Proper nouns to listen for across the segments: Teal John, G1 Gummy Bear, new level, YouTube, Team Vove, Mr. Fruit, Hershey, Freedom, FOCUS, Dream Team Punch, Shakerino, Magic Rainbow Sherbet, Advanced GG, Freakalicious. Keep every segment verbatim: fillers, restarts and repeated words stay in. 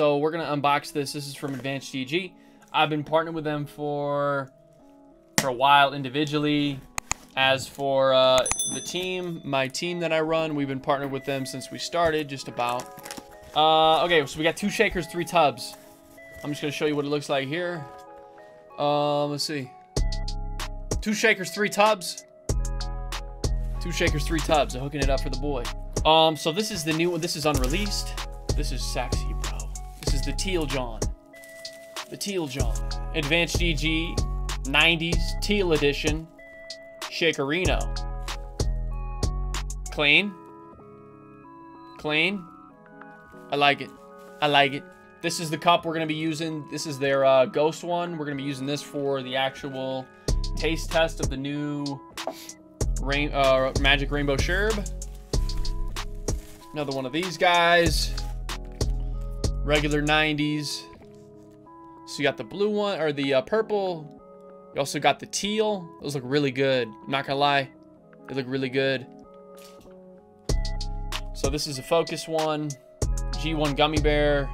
So we're going to unbox this. This is from Advanced G G. I've been partnered with them for for a while individually. As for uh, the team, my team that I run, we've been partnered with them since we started, just about. Uh, okay, so we got two shakers, three tubs. I'm just going to show you what it looks like here. Uh, let's see. Two shakers, three tubs. Two shakers, three tubs. I'm hooking it up for the boy. Um, so this is the new one. This is unreleased. This is sexy, bro. This is the Teal John. The Teal John. Advanced G G nineties Teal Edition. Shakerino. Clean. Clean. I like it. I like it. This is the cup we're going to be using. This is their uh, ghost one. We're going to be using this for the actual taste test of the new rain, uh, Magic Rainbow Sherbet. Another one of these guys. Regular nineties. So you got the blue one, or the uh, purple. You also got the teal. Those look really good. I'm not going to lie. They look really good. So this is a Focus one. G one Gummy Bear.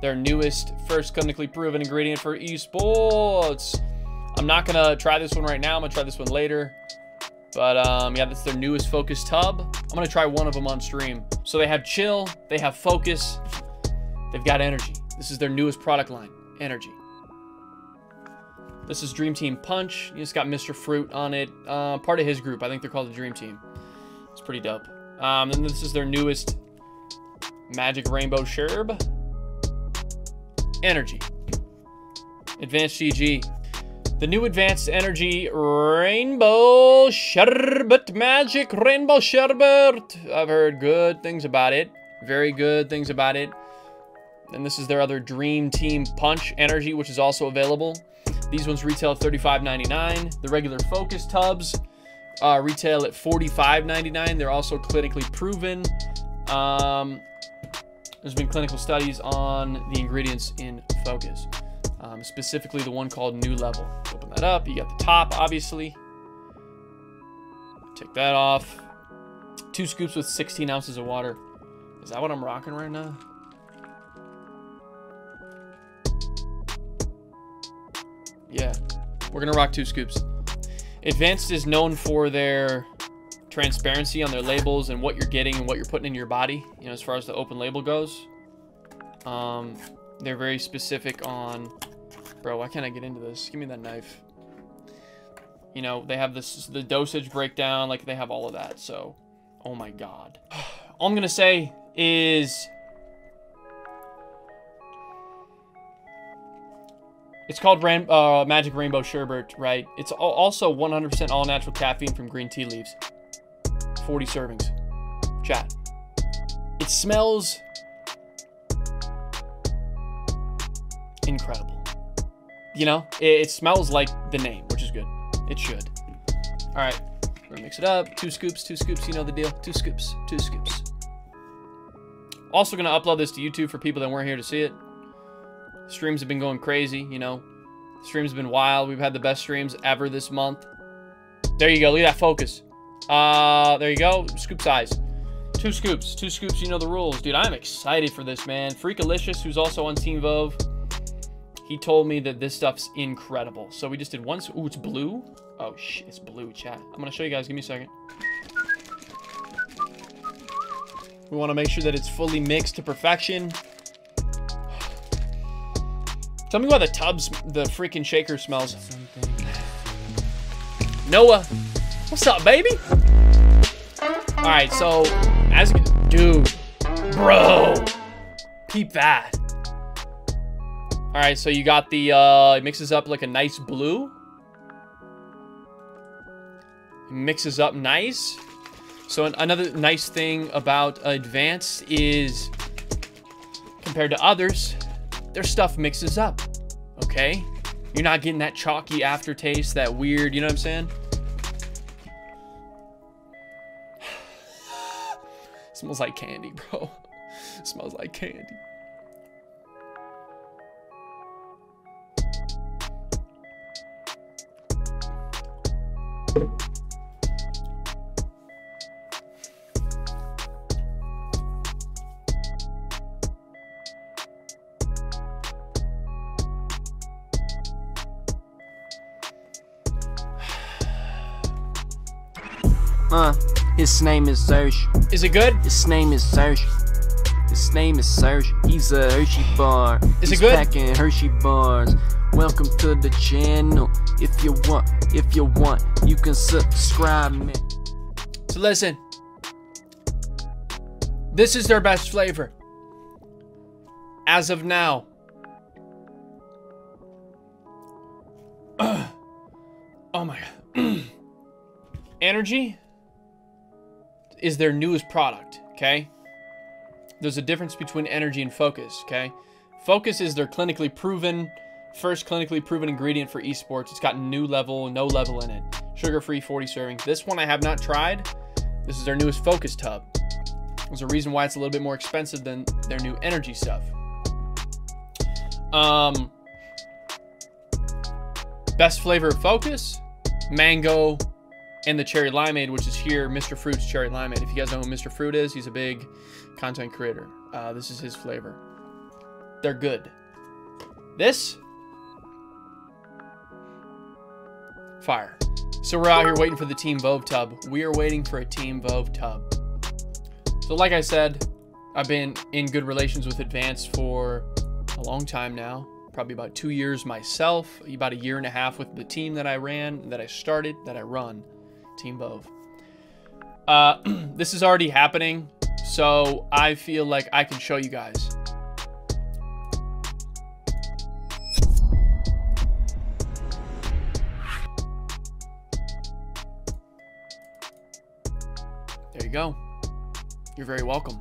Their newest, first clinically proven ingredient for esports. I'm not gonna try this one right now. I'm gonna try this one later. But um, yeah, that's their newest Focus tub. I'm gonna try one of them on stream. So they have chill, they have focus, they've got energy. This is their newest product line, energy. This is Dream Team Punch. It's got Mister Fruit on it. Uh, part of his group. I think they're called the Dream Team. It's pretty dope. Um, and this is their newest Magic Rainbow Sherbet. Energy. Advanced G G. The new Advanced Energy Rainbow Sherbet. Magic Rainbow Sherbet. I've heard good things about it. Very good things about it. And this is their other Dream Team Punch Energy, which is also available. These ones retail at thirty-five ninety-nine. The regular Focus tubs uh, retail at forty-five ninety-nine. They're also clinically proven. Um... There's been clinical studies on the ingredients in Focus, um, specifically the one called New Level. Open that up. You got the top, obviously. Take that off. Two scoops with sixteen ounces of water. Is that what I'm rocking right now? Yeah, we're going to rock two scoops. Advanced is known for their transparency on their labels and what you're getting and what you're putting in your body, you know, as far as the open label goes. Um, they're very specific on, bro, why can't I get into this? Give me that knife. You know, they have this, the dosage breakdown, like they have all of that. So, oh my God. All I'm going to say is it's called Ram uh, Magic Rainbow Sherbet, right? It's also one hundred percent all natural caffeine from green tea leaves. forty servings. Chat. It smells incredible. You know, it, it smells like the name, which is good. It should. All right, we're gonna mix it up. Two scoops, two scoops, you know the deal. Two scoops, two scoops. Also gonna upload this to YouTube for people that weren't here to see it. Streams have been going crazy, you know. Streams have been wild. We've had the best streams ever this month. There you go, look at that focus. Uh, there you go. Scoop size. Two scoops. Two scoops. You know the rules. Dude, I'm excited for this, man. Freakalicious, who's also on Team Vove, he told me that this stuff's incredible. So we just did one. Ooh, it's blue. Oh, shit. It's blue, chat. I'm going to show you guys. Give me a second. We want to make sure that it's fully mixed to perfection. Tell me why the tubs, the freaking shaker smells. Noah. What's up, baby? All right, so as dude, bro, peep that. All right, so you got the uh, it mixes up like a nice blue. It mixes up nice. So an another nice thing about Advanced is compared to others, their stuff mixes up. Okay, you're not getting that chalky aftertaste, that weird. You know what I'm saying? Smells like candy, bro. Smells like candy. Uh, his name is Serge. Is it good? His name is Serge. His name is Serge. He's a Hershey bar. Is He's it good? Packing Hershey bars. Welcome to the channel. If you want, if you want, you can subscribe, man. So listen. This is their best flavor. As of now. Oh my god. Energy is their newest product, okay? There's a difference between energy and focus, okay? Focus is their clinically proven, first clinically proven ingredient for esports. It's got new level, no level in it. Sugar-free, forty serving. This one I have not tried. This is their newest focus tub. There's a reason why it's a little bit more expensive than their new energy stuff. Um, best flavor of focus, mango, and the cherry limeade, which is here, Mister Fruit's cherry limeade. If you guys know who Mister Fruit is, he's a big content creator. Uh, this is his flavor. They're good. This, fire. So we're out here waiting for the Team Vove tub. We are waiting for a Team Vove tub. So like I said, I've been in good relations with Advanced for a long time now. Probably about two years myself, about a year and a half with the team that I ran, that I started, that I run. Team Vove. Uh, this is already happening, so I feel like I can show you guys. There you go. You're very welcome.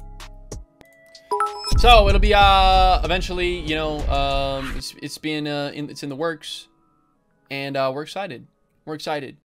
So it'll be uh eventually, you know, um, it's it's being uh in, it's in the works, and uh, we're excited. We're excited.